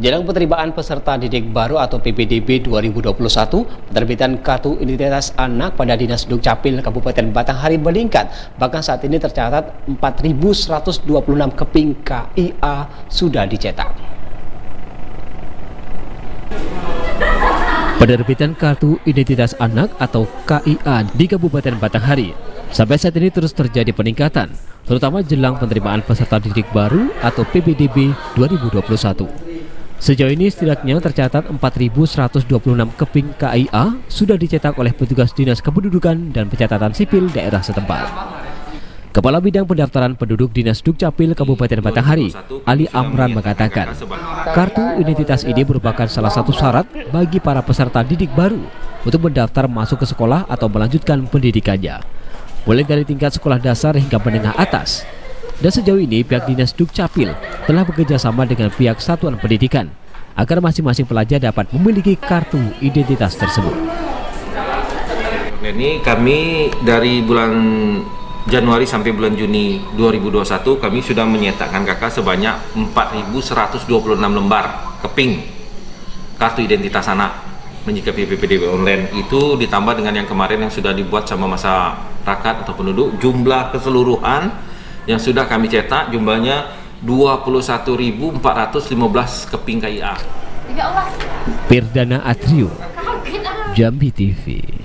Jelang penerimaan peserta didik baru atau PPDB 2021, penerbitan kartu identitas anak pada Dinas Dukcapil Kabupaten Batanghari meningkat. Bahkan saat ini tercatat 4.126 keping KIA sudah dicetak. Penerbitan kartu identitas anak atau KIA di Kabupaten Batanghari sampai saat ini terus terjadi peningkatan, terutama jelang penerimaan peserta didik baru atau PPDB 2021. Sejauh ini setidaknya tercatat 4.126 keping KIA sudah dicetak oleh petugas Dinas Kependudukan dan Pencatatan Sipil daerah setempat. Kepala Bidang Pendaftaran Penduduk Dinas Dukcapil Kabupaten Batanghari, Ali Amran mengatakan, kartu identitas ini merupakan salah satu syarat bagi para peserta didik baru untuk mendaftar masuk ke sekolah atau melanjutkan pendidikannya, mulai dari tingkat sekolah dasar hingga menengah atas. Dan sejauh ini pihak Dinas Dukcapil telah bekerjasama dengan pihak satuan pendidikan agar masing-masing pelajar dapat memiliki kartu identitas tersebut. Ini kami dari bulan Januari sampai bulan Juni 2021 kami sudah menyetakkan KK sebanyak 4.126 lembar keping kartu identitas anak. Menyikapi PPDB online itu ditambah dengan yang kemarin yang sudah dibuat sama masyarakat atau penduduk, jumlah keseluruhan yang sudah kami cetak jumlahnya 21.415 keping KIA. Perdana Atrio, Jambi TV.